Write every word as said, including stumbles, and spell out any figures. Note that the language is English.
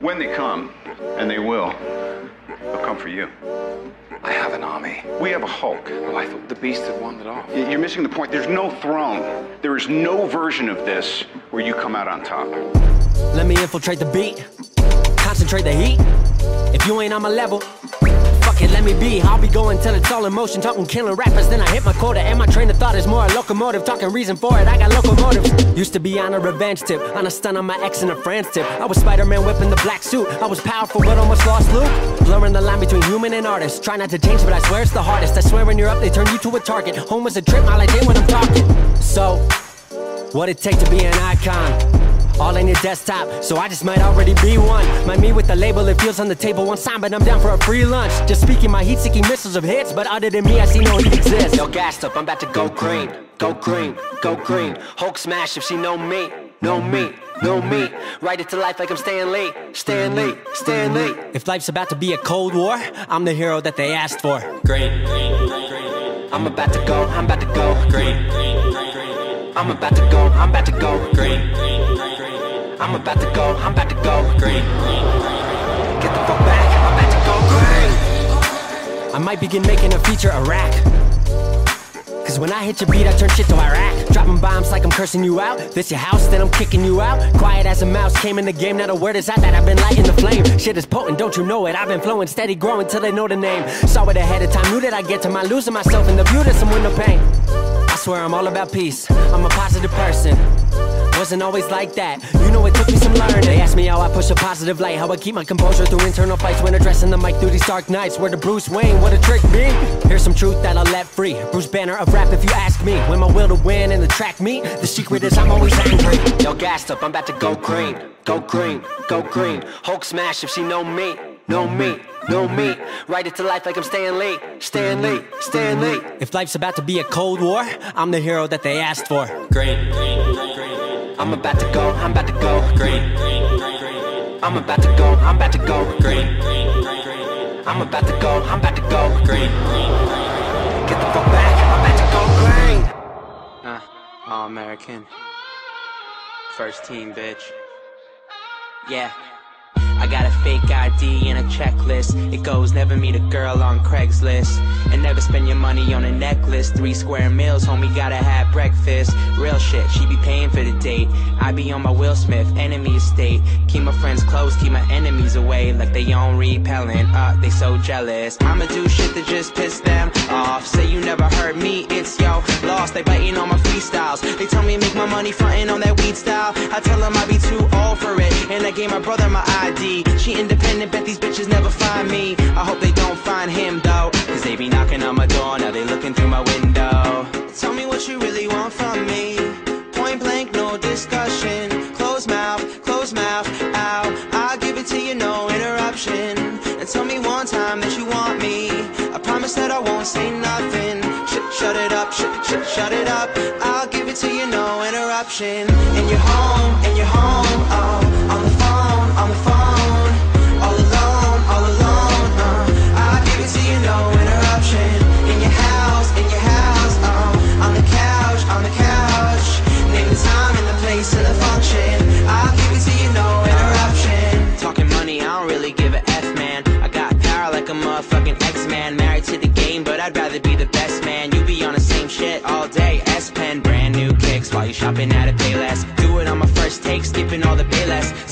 When they come, and they will, they'll come for you. I have an army. We have a Hulk. Well, I thought the Beast had won it all. You're missing the point. There's no throne. There is no version of this where you come out on top. Let me infiltrate the beat. Concentrate the heat. If you ain't on my level, fuck it, let me be. I'll be going till it's all in motion. Talking killing rappers, then I hit my quota. And my train of thought is more a locomotive. Talking reason for it, I got locomotives. Used to be on a revenge tip, on a stunt on my ex and a friend's tip. I was Spider-Man whipping the black suit. I was powerful but almost lost Luke. Blurring the line between human and artist. Try not to change but I swear it's the hardest. I swear when you're up they turn you to a target. Home was a trip, all I did when I'm talking. So, what it take to be an icon? All on your desktop, so I just might already be one. My me with the label, it feels on the table one time, but I'm down for a free lunch. Just speaking my heat-seeking missiles of hits, but other than me, I see no heat exists. Yo, gassed up, I'm about to go green, go green, go green. Hulk smash if she know me, know me, know me. Write it to life like I'm Stan Lee, Stan Lee, Stan Lee. If life's about to be a cold war, I'm the hero that they asked for. Green, green, green. I'm about to go, I'm about to go green, green, green. I'm about to go, I'm about to go green, green, green. I'm about to go, I'm about to go green. Get the fuck back, I'm about to go green. I might begin making a feature Iraq. Cause when I hit your beat, I turn shit to Iraq. Dropping bombs like I'm cursing you out. This your house, then I'm kicking you out. Quiet as a mouse, came in the game, not a word is out that I've been lighting the flame. Shit is potent, don't you know it? I've been flowing, steady growing till they know the name. Saw it ahead of time, knew that I get to my losing myself in the view to some window pane. I swear I'm all about peace, I'm a positive person. Wasn't always like that, you know it took me some learning. They asked me how I push a positive light, how I keep my composure through internal fights when addressing the mic through these dark nights. Word to Bruce Wayne, what a trick be. Here's some truth that I'll let free. Bruce Banner of rap if you ask me. When my will to win and the track meet, the secret is I'm always angry. Yo, gassed up, I'm about to go green, go green, go green. Hulk smash if she know me, know me, know me. Write it to life like I'm Stan Lee, Stan Lee, Stan Lee. If life's about to be a cold war, I'm the hero that they asked for. Green, green, green, green. I'm about to go, I'm about to go green. I'm about to go, I'm about to go green. I'm about to go, I'm about to go green. Get the fuck back, I'm about to go green. Uh, all American. First team, bitch. Yeah. I got a fake I D and a checklist. It goes never meet a girl on Craigslist. And never spend your money on a necklace. Three square meals, homie, gotta have breakfast. Real shit, she be paying for the date. I be on my Will Smith, enemy estate. Keep my friends close, keep my enemies away. Like they own repellent, uh, they so jealous. I'ma do shit to just piss them off. Say you never heard me, it's yo, lost. They biting on my freestyles. They tell me make my money frontin' on that weed style. I tell them I be too old for it. And I gave my brother my I D. She independent, bet these bitches never find me. I hope they don't find him though, cause they be knocking on my door, now they looking through my window. Tell me what you really want from me. Point blank, no discussion. Close mouth, close mouth, ow. I'll give it to you, no interruption. And tell me one time that you want me. I promise that I won't say nothing. Shut, shut it up, shut, shut, shut it up. I'll give it to you, no interruption. And you're home, and you're home, oh. On the phone, on the phone. I'd rather be the best man. You be on the same shit all day. S-Pen, brand new kicks while you shopping at a Payless. Do it on my first take, skipping all the Payless.